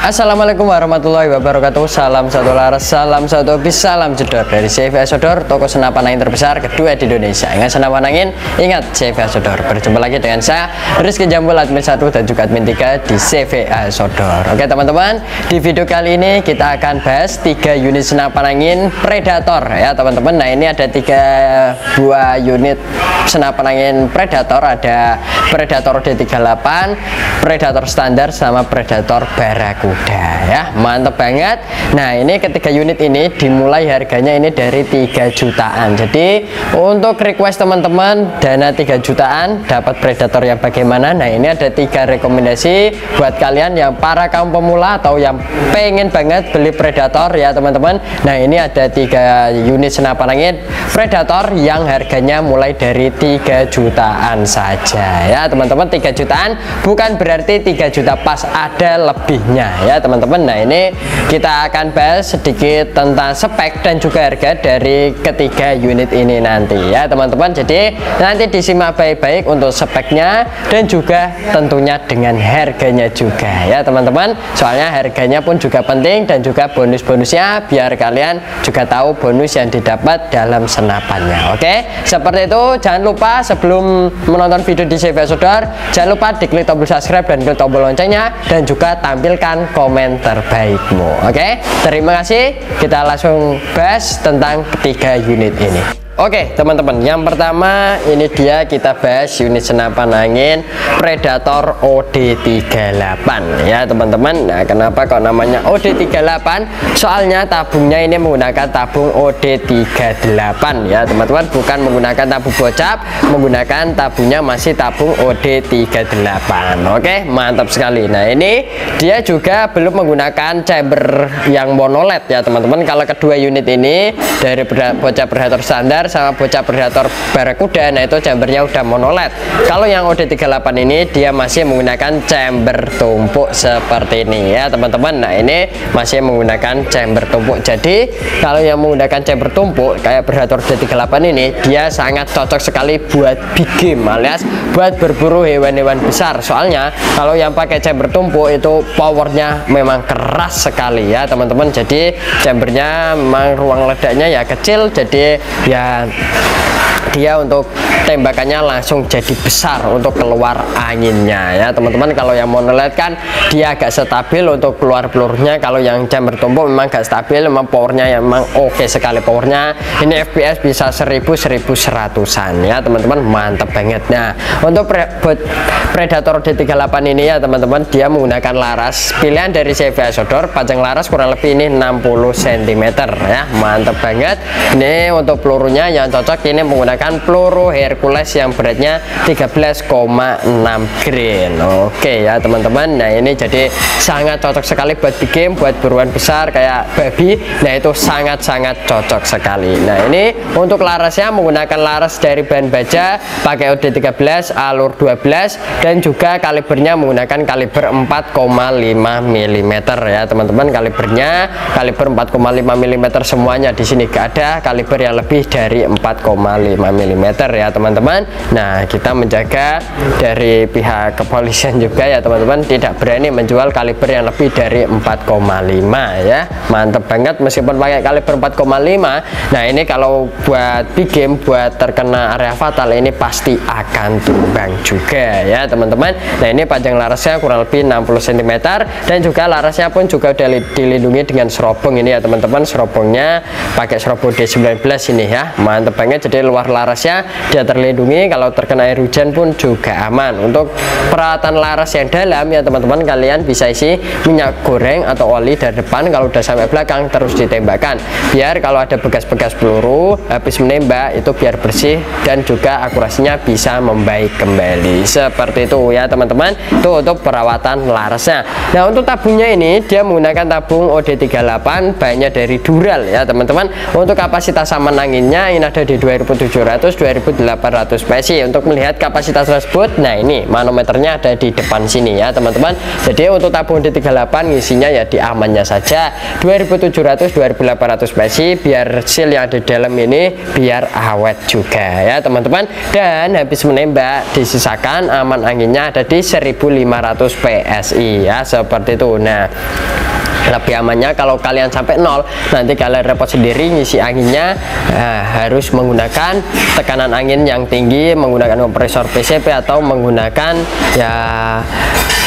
Assalamualaikum warahmatullahi wabarakatuh. Salam satu laras, salam satu bis, salam jedor dari CV Ahas Outdoor, toko senapan angin terbesar kedua di Indonesia. Ingat senapan angin, ingat CV Ahas Outdoor. Berjumpa lagi dengan saya Rizky Jambul, admin 1 dan juga admin 3 di CV Ahas Outdoor. Oke teman-teman, di video kali ini kita akan bahas 3 unit senapan angin Predator ya teman-teman. Nah ini ada 3 buah unit senapan angin Predator, ada Predator D38, Predator Standar sama Predator Barakuda ya, mantep banget. Nah ini ketiga unit ini dimulai harganya ini dari 3 jutaan. Jadi untuk request teman-teman dana 3 jutaan dapat Predator yang bagaimana, nah ini ada 3 rekomendasi buat kalian yang para kaum pemula atau yang pengen banget beli Predator ya teman-teman. Nah ini ada 3 unit senapan angin Predator yang harganya mulai dari 3 jutaan saja ya teman-teman. 3 jutaan bukan berarti 3 juta pas, ada lebihnya ya teman-teman. Nah ini kita akan bahas sedikit tentang spek dan juga harga dari ketiga unit ini nanti ya teman-teman. Jadi nanti disimak baik-baik untuk speknya dan juga tentunya dengan harganya juga ya teman-teman, soalnya harganya pun juga penting dan juga bonus-bonusnya biar kalian juga tahu bonus yang didapat dalam senapannya. Oke seperti itu, jangan lupa sebelum menonton video di CV Ahas Outdoor jangan lupa diklik tombol subscribe dan klik tombol loncengnya dan juga tampilkan komen terbaikmu. Oke, terima kasih. Kita langsung bahas tentang ketiga unit ini. Oke teman-teman, yang pertama ini dia kita bahas unit senapan angin Predator OD38 ya teman-teman. Nah kenapa kok namanya OD38? Soalnya tabungnya ini menggunakan tabung OD38 ya teman-teman, bukan menggunakan tabung bocap, menggunakan tabungnya masih tabung OD38. Oke mantap sekali. Nah ini dia juga belum menggunakan chamber yang monoled ya teman-teman. Kalau kedua unit ini dari bocap Predator Standar sama bocah Predator Barakuda, nah itu chambernya udah monoled. Kalau yang OD38 ini dia masih menggunakan chamber tumpuk seperti ini ya teman-teman. Nah ini masih menggunakan chamber tumpuk. Jadi kalau yang menggunakan chamber tumpuk kayak Predator D38 ini, dia sangat cocok sekali buat big game alias buat berburu hewan-hewan besar. Soalnya kalau yang pakai chamber tumpuk itu powernya memang keras sekali ya teman-teman. Jadi chambernya memang ruang ledaknya ya kecil, jadi ya dia untuk tembakannya langsung jadi besar untuk keluar anginnya ya teman-teman. Kalau yang monoled kan dia agak stabil untuk keluar pelurunya, kalau yang chamber tumpuk memang gak stabil, memang powernya memang oke sekali. Powernya ini FPS bisa 1000-1100an ya teman-teman, mantep banget. Nah untuk Predator D38 ini ya teman-teman, dia menggunakan laras pilihan dari CV Ahas Outdoor, panjang laras kurang lebih ini 60 cm ya, mantep banget. Ini untuk pelurunya yang cocok ini menggunakan peluru Hercules yang beratnya 13,6 grain. Oke ya teman-teman. Nah ini jadi sangat cocok sekali buat big game, buat buruan besar kayak babi. Nah itu sangat-sangat cocok sekali. Nah ini untuk larasnya menggunakan laras dari bahan baja, pakai OD13 alur 12 dan juga kalibernya menggunakan kaliber 4,5 mm ya teman-teman. Kalibernya kaliber 4,5 mm semuanya, di sini gak ada kaliber yang lebih dari 4,5 mm ya teman-teman. Nah kita menjaga dari pihak kepolisian juga ya teman-teman, tidak berani menjual kaliber yang lebih dari 4,5 ya, mantep banget. Meskipun pakai kaliber 4,5, nah ini kalau buat big game, buat terkena area fatal ini pasti akan tumbang juga ya teman-teman. Nah ini panjang larasnya kurang lebih 60 cm dan juga larasnya pun juga udah dilindungi dengan serobong ini ya teman-teman. Serobongnya pakai serobong D19 ini ya, mantep banget. Jadi luar larasnya dia terlindungi, kalau terkena air hujan pun juga aman. Untuk peralatan laras yang dalam ya teman-teman, kalian bisa isi minyak goreng atau oli dari depan, kalau udah sampai belakang terus ditembakkan biar kalau ada bekas-bekas peluru habis menembak itu biar bersih dan juga akurasinya bisa membaik kembali seperti itu ya teman-teman. Itu untuk perawatan larasnya. Nah untuk tabungnya ini dia menggunakan tabung OD38 bahannya dari dural ya teman-teman. Untuk kapasitas saman anginnya ini ada di 2000 2.800 PSI. Untuk melihat kapasitas tersebut, nah ini manometernya ada di depan sini ya teman-teman. Jadi untuk tabung D38 isinya ya di amannya saja 2.800 PSI, biar seal yang ada di dalam ini biar awet juga ya teman-teman. Dan habis menembak disisakan aman anginnya ada di 1.500 PSI ya, seperti itu. Nah lebih amannya kalau kalian sampai 0 nanti kalian repot sendiri ngisi anginnya, harus menggunakan tekanan angin yang tinggi, menggunakan kompresor PCP atau menggunakan ya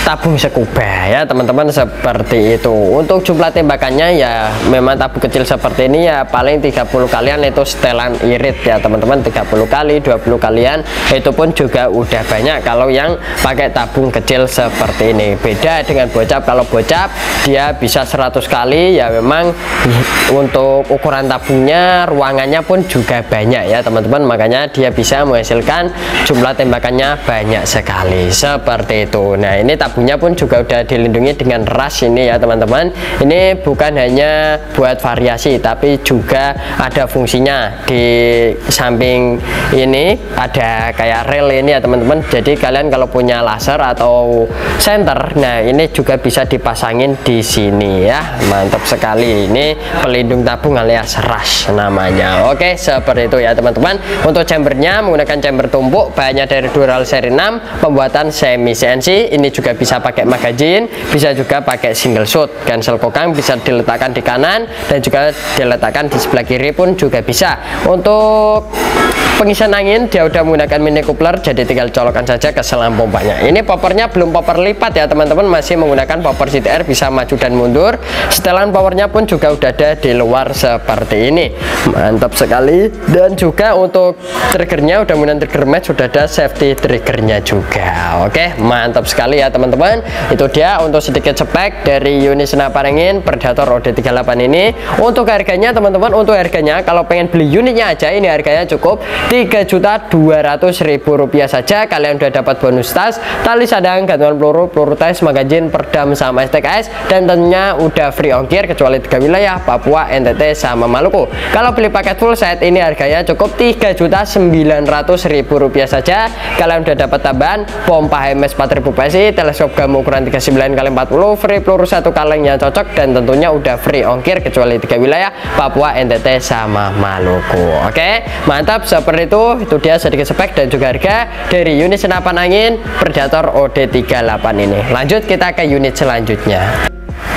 tabung sekuba ya teman-teman, seperti itu. Untuk jumlah tembakannya ya memang tabung kecil seperti ini ya paling 30 kalian itu setelan irit ya teman-teman, 30 kali 20 kalian itu pun juga udah banyak kalau yang pakai tabung kecil seperti ini. Beda dengan bocap, kalau bocap dia bisa 100 kali ya, memang untuk ukuran tabungnya ruangannya pun juga banyak ya teman-teman, makanya dia bisa menghasilkan jumlah tembakannya banyak sekali seperti itu. Nah ini tabung pun juga udah dilindungi dengan ras ini ya teman-teman. Ini bukan hanya buat variasi tapi juga ada fungsinya. Di samping ini ada kayak rel ini ya teman-teman, jadi kalian kalau punya laser atau senter, nah ini juga bisa dipasangin di sini ya, mantap sekali. Ini pelindung tabung alias ras namanya. Oke seperti itu ya teman-teman. Untuk chambernya menggunakan chamber tumpuk, bahannya dari dural seri 6, pembuatan semi CNC. Ini juga bisa pakai magazine, bisa juga pakai single shot. Cancel kokang bisa diletakkan di kanan dan juga diletakkan di sebelah kiri pun juga bisa. Untuk pengisian angin dia udah menggunakan mini coupler, jadi tinggal colokan saja ke selang pompanya. Ini powernya belum power lipat ya teman-teman, masih menggunakan power CTR, bisa maju dan mundur. Setelan powernya pun juga udah ada di luar seperti ini, mantap sekali. Dan juga untuk triggernya udah menggunakan trigger match, sudah ada safety triggernya juga. Oke mantap sekali ya teman-teman. Itu dia untuk sedikit spek dari unit senapan angin Predator OD38 ini. Untuk harganya teman-teman, untuk harganya kalau pengen beli unitnya aja, ini harganya cukup Rp3.200.000 saja. Kalian udah dapat bonus tas, tali sadang, gantungan peluru, peluru tes, magazine, perdam, sama stek ice, dan tentunya udah free ongkir kecuali 3 wilayah, Papua, NTT, sama Maluku. Kalau beli paket full set ini harganya cukup Rp3.900.000 saja. Kalian udah dapat tambahan pompa HMS 4000 PSI, teleskop gama ukuran 39x40, free peluru 1 kaleng yang cocok, dan tentunya udah free ongkir kecuali 3 wilayah, Papua, NTT, sama Maluku. Oke mantap, seperti itu dia sedikit spek dan juga harga dari unit senapan angin Predator OD38 ini. Lanjut kita ke unit selanjutnya.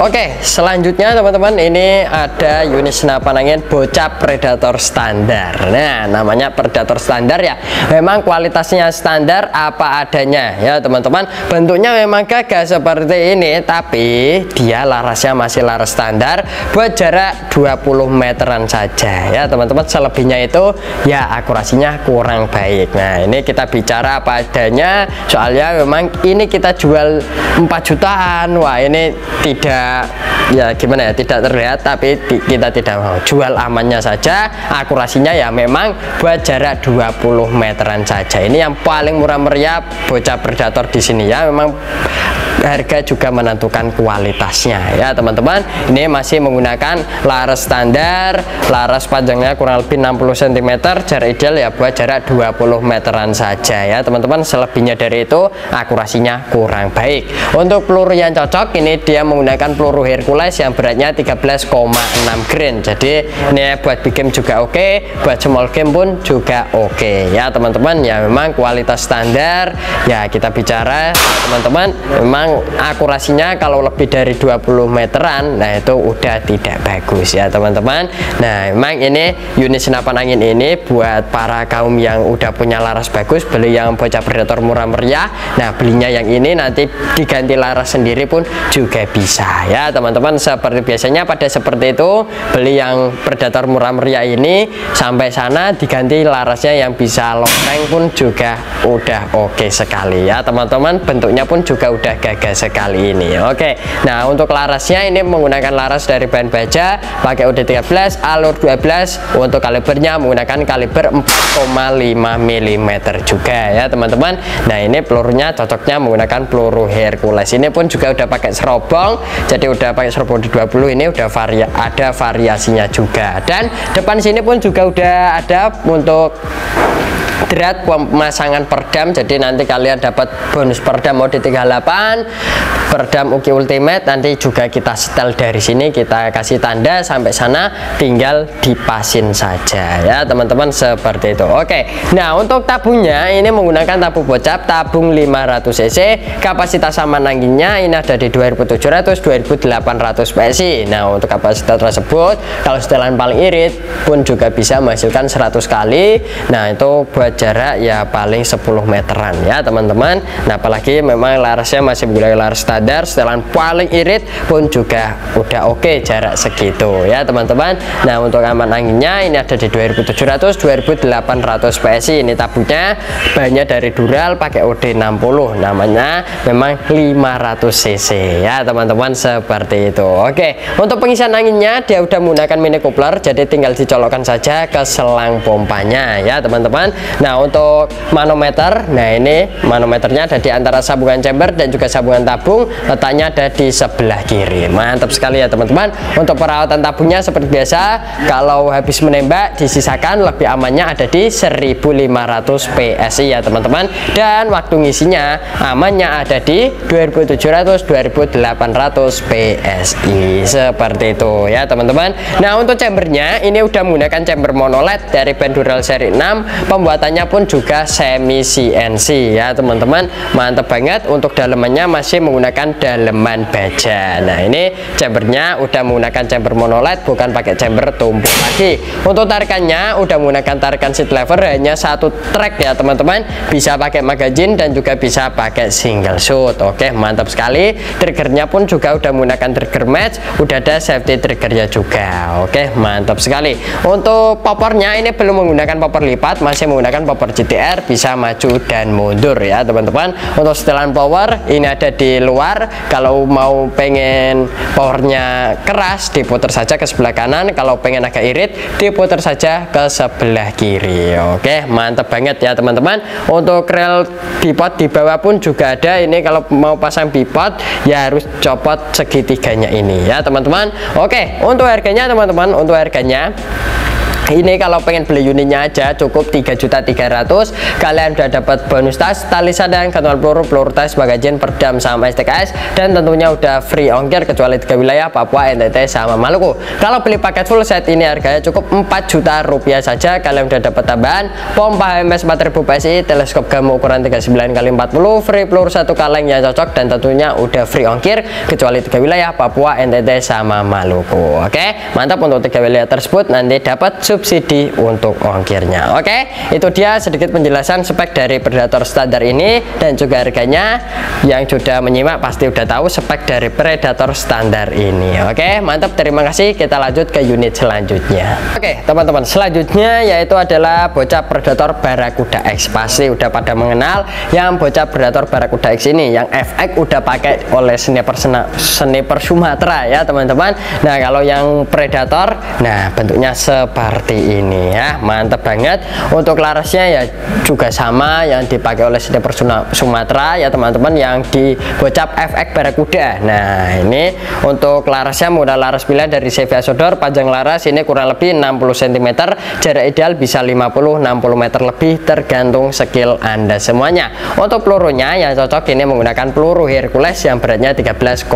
Oke, selanjutnya teman-teman ini ada unit senapan angin bocap Predator Standar. Nah, namanya Predator Standar ya. Memang kualitasnya standar apa adanya ya teman-teman. Bentuknya memang gagah seperti ini, tapi dia larasnya masih laras standar buat jarak 20 meteran saja ya teman-teman. Selebihnya itu ya akurasinya kurang baik. Nah, ini kita bicara apa adanya, soalnya memang ini kita jual 4 jutaan. Wah, ini tidak, ya gimana ya, tidak terlihat, tapi kita tidak mau jual, amannya saja. Akurasinya ya memang buat jarak 20 meteran saja. Ini yang paling murah meriah bocah Predator di sini ya. Memang harga juga menentukan kualitasnya ya teman-teman. Ini masih menggunakan laras standar, laras panjangnya kurang lebih 60 cm, jarak ideal ya buat jarak 20 meteran saja ya teman-teman. Selebihnya dari itu akurasinya kurang baik. Untuk peluru yang cocok ini dia menggunakan peluru Hercules yang beratnya 13,6 grain. Jadi ini buat big game juga oke, buat small game pun juga oke ya teman-teman. Ya memang kualitas standar ya kita bicara teman-teman. Memang akurasinya kalau lebih dari 20 meteran nah itu udah tidak bagus ya teman-teman. Nah memang ini unit senapan angin ini buat para kaum yang udah punya laras bagus, beli yang bocah Predator murah meriah. Nah belinya yang ini nanti diganti laras sendiri pun juga bisa ya teman-teman. Seperti biasanya pada seperti itu, beli yang Predator murah meriah ini sampai sana diganti larasnya yang bisa loteng pun juga udah oke sekali ya teman-teman. Bentuknya pun juga udah gagah sekali ini. Oke, nah untuk larasnya ini menggunakan laras dari bahan baja, pakai OD13 alur 12. Untuk kalibernya menggunakan kaliber 4,5 mm juga ya teman-teman. Nah ini pelurunya cocoknya menggunakan peluru Hercules. Ini pun juga udah pakai serobong, jadi udah pakai Predator OD20 ini udah ada variasinya juga. Dan depan sini pun juga udah ada untuk drat pemasangan perdam, jadi nanti kalian dapat bonus perdam mode 38, perdam Uki Ultimate, nanti juga kita setel dari sini, kita kasih tanda sampai sana, tinggal dipasin saja ya teman-teman, seperti itu. Oke, nah untuk tabungnya ini menggunakan tabung bocap, tabung 500 cc, kapasitas sama anginnya ini ada di 2700-2800 PSI. Nah untuk kapasitas tersebut, kalau setelan paling irit pun juga bisa menghasilkan 100 kali. Nah itu buat jarak ya paling 10 meteran ya teman-teman. Nah apalagi memang larasnya masih menggunakan laras standar, setelan paling irit pun juga udah oke jarak segitu ya teman-teman. Nah untuk aman anginnya ini ada di 2700-2800 PSI. Ini tabungnya banyak dari dural, pakai OD60, namanya memang 500 cc ya teman-teman, seperti itu. Oke, untuk pengisian anginnya dia udah menggunakan mini coupler, jadi tinggal dicolokkan saja ke selang pompanya ya teman-teman. Nah untuk manometer, nah ini manometernya ada di antara sambungan chamber dan juga sambungan tabung, letaknya ada di sebelah kiri. Mantap sekali ya teman-teman. Untuk perawatan tabungnya seperti biasa, kalau habis menembak disisakan, lebih amannya ada di 1500 PSI ya teman-teman, dan waktu ngisinya amannya ada di 2700-2800 PSI, seperti itu ya teman-teman. Nah untuk chambernya ini udah menggunakan chamber monoled dari band dural seri 6, pembuatannya pun juga semi CNC ya teman-teman. Mantap banget. Untuk dalemannya masih menggunakan daleman baja. Nah ini chambernya udah menggunakan chamber monoled, bukan pakai chamber tumpuk lagi. Untuk tarikannya udah menggunakan tarikan seat lever, hanya satu track ya teman-teman, bisa pakai magazine dan juga bisa pakai single shoot. Oke, mantap sekali. Triggernya pun juga udah menggunakan trigger match, udah ada safety triggernya juga. Oke, mantap sekali. Untuk popornya ini belum menggunakan popor lipat, masih menggunakan popor GTR, bisa maju dan mundur ya teman-teman. Untuk setelan power ini ada di luar, kalau mau pengen powernya keras diputar saja ke sebelah kanan, kalau pengen agak irit diputar saja ke sebelah kiri. Oke, mantap banget ya teman-teman. Untuk rel bipod di bawah pun juga ada, ini kalau mau pasang bipod ya harus copot segitiganya ini ya teman-teman. Oke, untuk harganya teman-teman, untuk harganya ini kalau pengen beli unitnya aja cukup 3.300.000, kalian udah dapat bonus tas, tali sadang, gantungan peluru, peluru tas, magazin, perdam sama STKS, dan tentunya udah free ongkir kecuali 3 wilayah, Papua, NTT sama Maluku. Kalau beli paket full set ini harganya cukup 4 juta rupiah saja, kalian udah dapat tambahan pompa HMS 4000 PSI, teleskop gama ukuran 39x40, free peluru 1 kaleng yang cocok, dan tentunya udah free ongkir kecuali 3 wilayah, Papua, NTT sama Maluku. Oke, mantap. Untuk 3 wilayah tersebut nanti dapat subsidi untuk ongkirnya. Oke, itu dia sedikit penjelasan spek dari Predator Standar ini dan juga harganya. Yang sudah menyimak pasti udah tahu spek dari Predator Standar ini. Oke, mantap, terima kasih. Kita lanjut ke unit selanjutnya. Oke teman-teman, selanjutnya yaitu adalah bocah Predator Barakuda X. Pasti udah pada mengenal yang bocah Predator Barakuda X ini, yang FX udah pakai oleh sniper Sumatera ya teman-teman. Nah kalau yang Predator, nah bentuknya seperti ini ya, mantap banget. Untuk larasnya ya juga sama yang dipakai oleh sniper Sumatera ya teman-teman, yang di bocap FX Barakuda. Nah ini untuk larasnya menggunakan laras pilihan dari CV Ahas Outdoor, panjang laras ini kurang lebih 60 cm, jarak ideal bisa 50-60 meter lebih tergantung skill anda semuanya. Untuk pelurunya yang cocok ini menggunakan peluru Hercules yang beratnya 13,6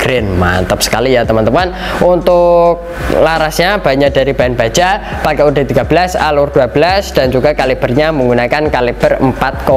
grain. Mantap sekali ya teman-teman. Untuk larasnya banyak dari bahan baja, pakai OD13, alur 12, dan juga kalibernya menggunakan kaliber 4,5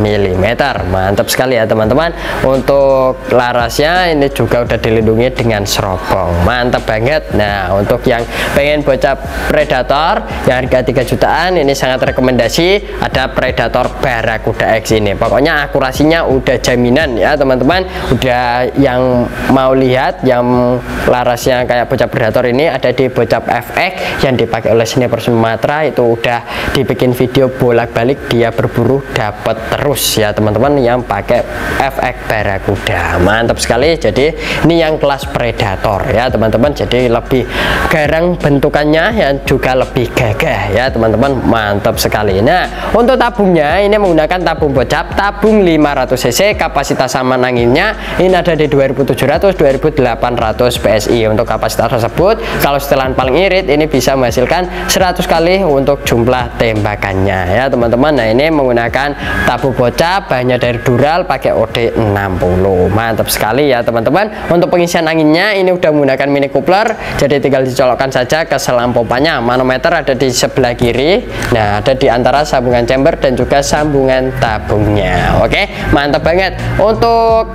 mm. Mantap sekali ya teman-teman. Untuk larasnya ini juga udah dilindungi dengan serobong, mantap banget. Nah untuk yang pengen bocah Predator yang harga 3 jutaan, ini sangat rekomendasi ada Predator Barakuda X ini. Pokoknya akurasinya udah jaminan ya teman-teman. Udah yang mau lihat, yang larasnya kayak bocap predator ini ada di bocap FX yang dipakai oleh sniper Sumatera, itu udah dibikin video bolak-balik dia berburu dapat terus ya teman-teman yang pakai FX Barakuda. Mantap sekali. Jadi ini yang kelas predator ya teman-teman, jadi lebih garang bentukannya yang juga lebih gagah ya teman-teman. Mantap sekali. Nah untuk tabungnya ini menggunakan tabung bocap, tabung 500 cc, kapasitas samaan anginnya ini ada di 2700-2800 PSI. Untuk kapasitas tersebut kalau setelan paling irit ini bisa menghasilkan 100 kali untuk jumlah tembakannya ya teman-teman. Nah ini menggunakan tabung bocap, bahannya dari dural, pakai OD60. Mantap sekali ya teman-teman. Untuk pengisian anginnya ini udah menggunakan mini coupler, jadi tinggal dicolokkan saja ke selang pompanya. Manometer ada di sebelah kiri, nah ada di antara sambungan chamber dan juga sambungan tabungnya. Oke, mantap banget. Untuk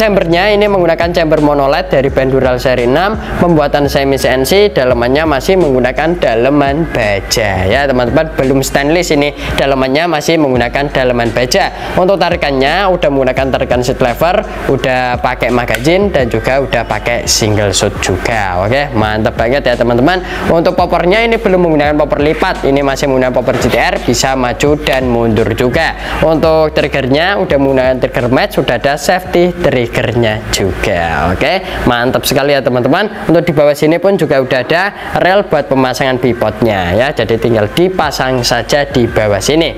chambernya ini menggunakan chamber monoled dari bahan dural seri 6, pembuatan semi CNC, dalemannya masih menggunakan daleman baja ya teman-teman, belum stainless ini, dalemannya masih menggunakan daleman baja. Untuk tarikannya udah menggunakan tarikan seat lever, udah pakai magazine dan juga udah pakai single shot juga. Oke, mantap banget ya teman-teman. Untuk popernya ini belum menggunakan poper lipat, ini masih menggunakan poper GTR, bisa maju dan mundur juga. Untuk triggernya udah menggunakan trigger match, sudah ada safety trigger juga. Oke, mantap sekali ya teman-teman. Untuk di bawah sini pun juga udah ada rel buat pemasangan pivotnya ya, jadi tinggal dipasang saja di bawah sini.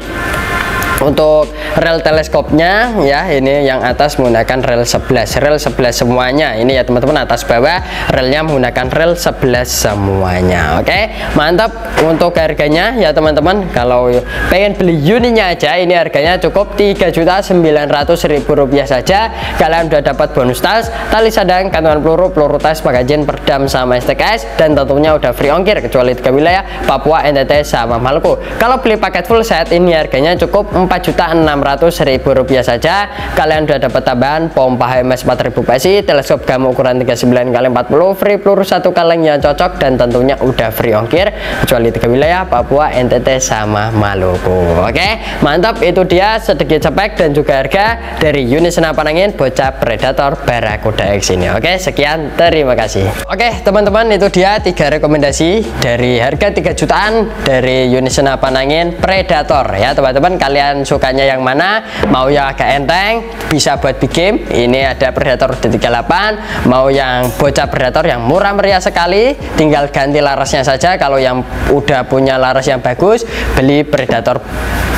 Untuk rel teleskopnya ya, ini yang atas menggunakan rel 11, rel 11 semuanya ini ya teman-teman, atas bawah relnya menggunakan rel 11 semuanya. Oke, mantap. Untuk harganya ya teman-teman, kalau pengen beli unitnya aja ini harganya cukup Rp3.900.000 saja. Kalian udah dapat bonus tas, tali sadang, kantongan peluru, peluru tas, magazin, perdam sama STKS, dan tentunya udah free ongkir kecuali 3 wilayah, Papua, NTT sama Maluku. Kalau beli paket full set ini harganya cukup Rp4.600.000 saja. Kalian udah dapat tambahan pompa HMS 4000 PSI, teleskop gama ukuran 39x40, free peluru 1 kaleng yang cocok, dan tentunya udah free ongkir kecuali 3 wilayah, Papua, NTT sama Maluku. Oke, mantap. Itu dia sedikit spek dan juga harga dari unit senapan angin bocap Predator Barakuda X ini. Oke, sekian, terima kasih. Oke teman-teman, itu dia 3 rekomendasi dari harga 3 jutaan dari unit senapan angin Predator ya teman-teman. Kalian sukanya yang mana? Mau yang agak enteng, bisa buat big game, ini ada Predator D38, mau yang bocah Predator yang murah meriah sekali, tinggal ganti larasnya saja. Kalau yang udah punya laras yang bagus, beli Predator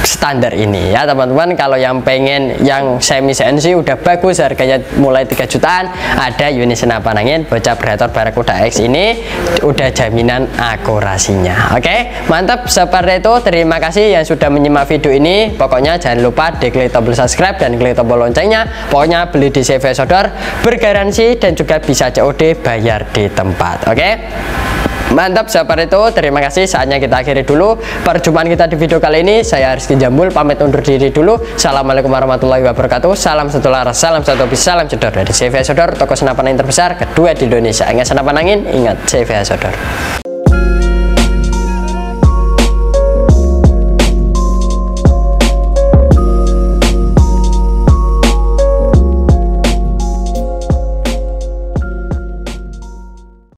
Standar ini ya teman-teman. Kalau yang pengen yang semi CNC udah bagus, harganya mulai 3 jutaan, ada unit senapan angin bocah Predator Barakuda X ini udah jaminan akurasinya. Oke, mantap. Seperti itu, terima kasih yang sudah menyimak video ini. Pokoknya jangan lupa diklik tombol subscribe dan klik tombol loncengnya. Pokoknya beli di CV Ahas Outdoor, bergaransi dan juga bisa COD, bayar di tempat. Oke, mantap. Sahabat itu, terima kasih. Saatnya kita akhiri dulu perjumpaan kita di video kali ini. Saya Rizky Jambul, pamit undur diri dulu. Assalamualaikum warahmatullahi wabarakatuh. Salam satu laras, salam satu bis, salam jedor dari CV Ahas Outdoor, toko senapan angin terbesar kedua di Indonesia. Ingat senapan angin, ingat CV Ahas Outdoor.